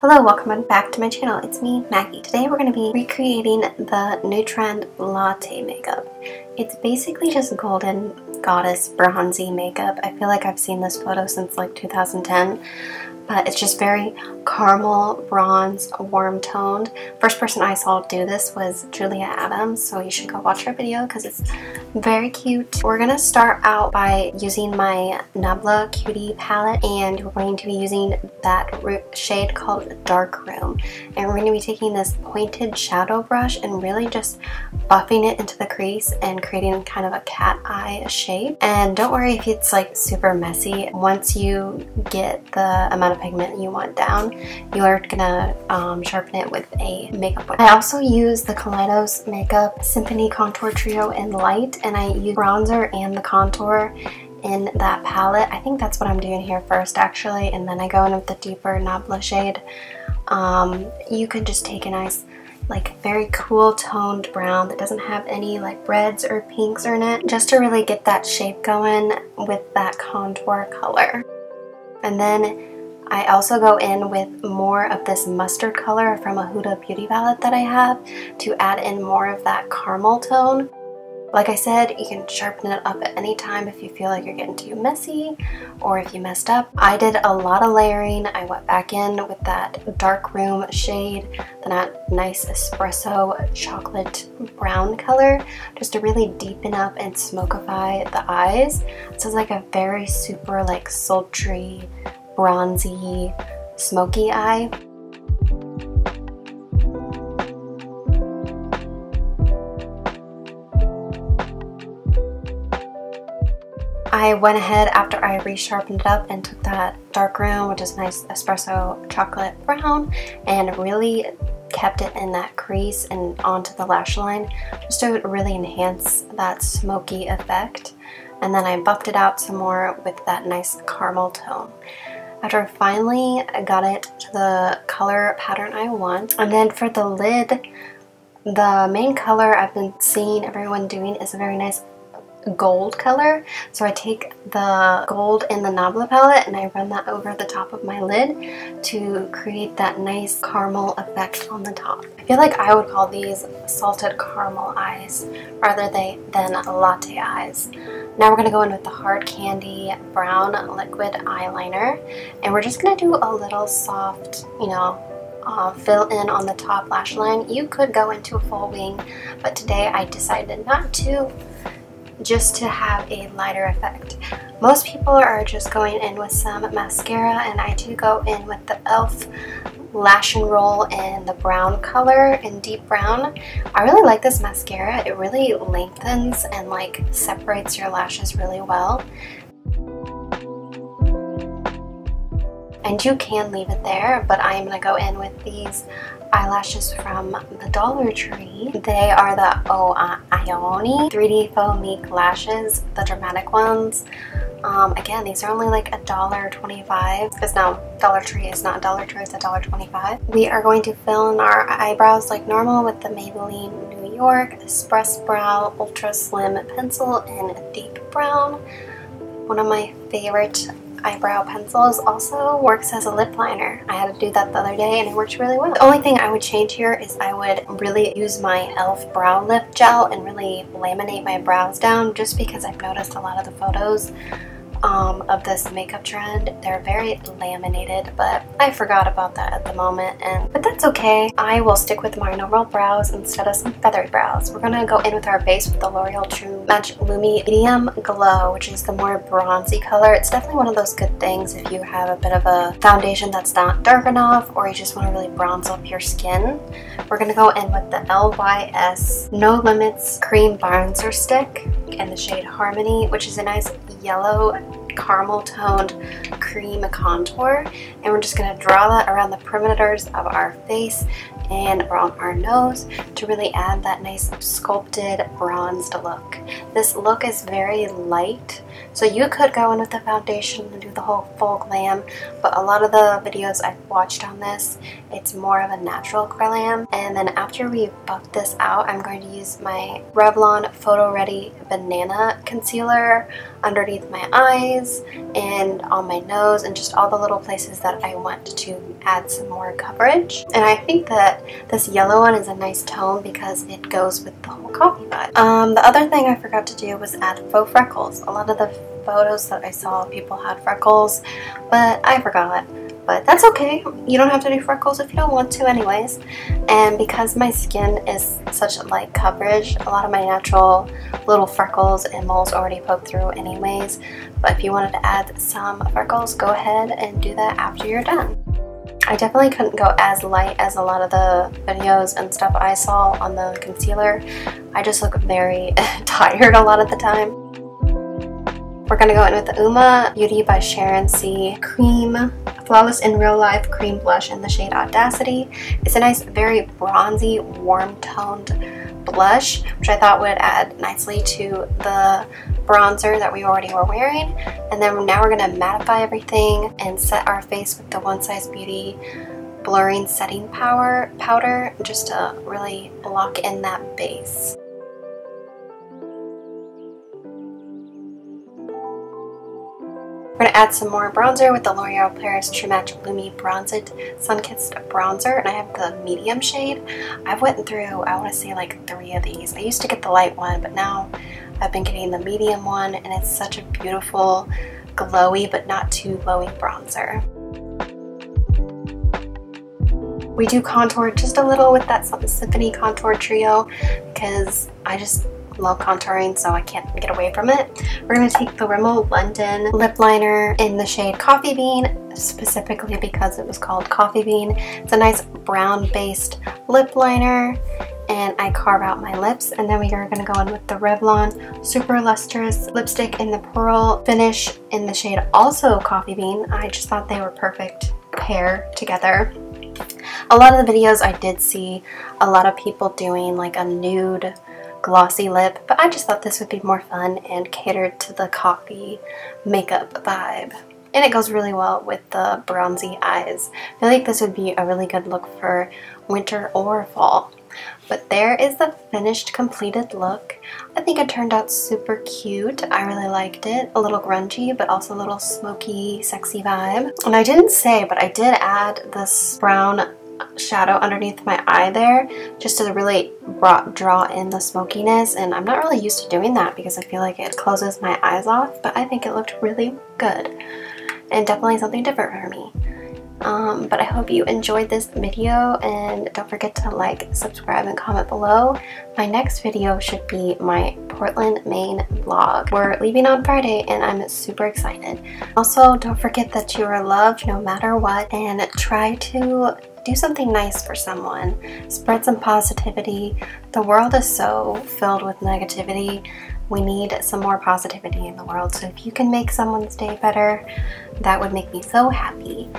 Hello, welcome back to my channel. It's me, Maggie. Today we're going to be recreating the new trend latte makeup. It's basically just golden goddess bronzy makeup. I feel like I've seen this photo since like 2010, but it's just very caramel, bronze, warm toned. First person I saw do this was Julia Adams, so you should go watch her video because it's very cute. We're going to start out by using my Nabla Cutie palette, and we're going to be using that shade called Dark Room, and we're going to be taking this pointed shadow brush and really just buffing it into the crease and creating kind of a cat eye shape. And don't worry if it's like super messy. Once you get the amount of pigment you want down, you're gonna sharpen it with a makeup wipe. I also use the Kaleidos Makeup Symphony Contour Trio in Light, and I use bronzer and the contour in that palette. I think that's what I'm doing here first, actually, and then I go in with the deeper Nabla shade. You could just take a nice, like, very cool toned brown that doesn't have any like reds or pinks in it, just to really get that shape going with that contour color. And then I also go in with more of this mustard color from a Huda Beauty palette that I have to add in more of that caramel tone. Like I said, you can sharpen it up at any time if you feel like you're getting too messy or if you messed up. I did a lot of layering. I went back in with that Dark Room shade, then that nice espresso chocolate brown color, just to really deepen up and smokify the eyes. This is like a very super like sultry, bronzy, smoky eye. I went ahead after I resharpened it up and took that Dark Room, which is nice espresso chocolate brown, and really kept it in that crease and onto the lash line just to really enhance that smoky effect. And then I buffed it out some more with that nice caramel tone. After I finally got it to the color pattern I want, and then for the lid, the main color I've been seeing everyone doing is a very nice gold color, so I take the gold in the Nabla palette and I run that over the top of my lid to create that nice caramel effect on the top. I feel like I would call these salted caramel eyes rather than latte eyes. Now we're going to go in with the Hard Candy brown liquid eyeliner, and we're just going to do a little soft, you know, fill in on the top lash line. You could go into a full wing, but today I decided not to, just to have a lighter effect. Most people are just going in with some mascara, and I do go in with the e.l.f. Lash and Roll in the brown color, in deep brown. I really like this mascara. It really lengthens and like separates your lashes really well. And you can leave it there, but I'm gonna go in with these eyelashes from the Dollar Tree. They are the Oh Aioni 3D Faux Meek lashes, the dramatic ones. Again, these are only like $1.25, because now Dollar Tree is not Dollar Tree, it's $1.25. We are going to fill in our eyebrows like normal with the Maybelline New York Express Brow Ultra Slim Pencil in deep brown. One of my favorite eyebrow pencils. Also works as a lip liner. I had to do that the other day and it worked really well. The only thing I would change here is I would really use my e.l.f. brow lift gel and really laminate my brows down, just because I've noticed a lot of the photos of this makeup trend, they're very laminated, but I forgot about that at the moment, but that's okay. I will stick with my normal brows instead of some feathered brows. We're gonna go in with our base with the L'Oreal True Match Lumi Medium Glow, which is the more bronzy color. It's definitely one of those good things if you have a bit of a foundation that's not dark enough, or you just want to really bronze up your skin. We're gonna go in with the LYS No Limits Cream Bronzer Stick in the shade Harmony, which is a nice yellow caramel toned cream contour, and we're just going to draw that around the perimeters of our face and around our nose to really add that nice sculpted bronzed look. This look is very light, so you could go in with the foundation and do the whole full glam, but a lot of the videos I've watched on this, it's more of a natural glam. And then after we buff this out, I'm going to use my Revlon Photo Ready Banana Concealer underneath my eyes eyebrows and on my nose and just all the little places that I want to add some more coverage. And I think that this yellow one is a nice tone because it goes with the whole coffee vibe. The other thing I forgot to do was add faux freckles. A lot of the photos that I saw, people had freckles, but I forgot. But that's okay, you don't have to do freckles if you don't want to anyways. And because my skin is such light coverage, a lot of my natural little freckles and moles already poke through anyways. But if you wanted to add some freckles, go ahead and do that after you're done. I definitely couldn't go as light as a lot of the videos and stuff I saw on the concealer. I just look very tired a lot of the time. We're gonna go in with the Uoma Beauty by Sharon C Cream Flawless in Real Life Cream Blush in the shade Audacity. It's a nice, very bronzy, warm-toned blush, which I thought would add nicely to the bronzer that we already were wearing. And then now we're gonna mattify everything and set our face with the One Size Beauty Blurring Setting Powder just to really lock in that base. We're going to add some more bronzer with the L'Oreal Paris True Match Lumi Bronzed Sun-Kissed Bronzer, and I have the medium shade. I've went through, I want to say like 3 of these. I used to get the light one, but now I've been getting the medium one, and it's such a beautiful, glowy, but not too glowy bronzer. We do contour just a little with that Symphony Contour Trio because I just love contouring, so I can't get away from it. We're going to take the Rimmel London lip liner in the shade Coffee Bean, specifically because it was called Coffee Bean. It's a nice brown based lip liner, and I carve out my lips. And then we are going to go in with the Revlon Super Lustrous Lipstick in the Pearl Finish in the shade also Coffee Bean. I just thought they were perfect pair together. A lot of the videos I did see a lot of people doing like a nude glossy lip, but I just thought this would be more fun and catered to the coffee makeup vibe. And it goes really well with the bronzy eyes. I feel like this would be a really good look for winter or fall. But there is the finished completed look. I think it turned out super cute. I really liked it. A little grungy, but also a little smoky, sexy vibe. And I didn't say, but I did add this brown shadow underneath my eye there just to really draw in the smokiness, and I'm not really used to doing that because I feel like it closes my eyes off, but I think it looked really good and definitely something different for me. But I hope you enjoyed this video, and don't forget to like, subscribe, and comment below. My next video should be my Portland, Maine vlog. We're leaving on Friday and I'm super excited. Also, don't forget that you are loved no matter what, and try to do something nice for someone. Spread some positivity. The world is so filled with negativity. We need some more positivity in the world. So if you can make someone's day better, that would make me so happy.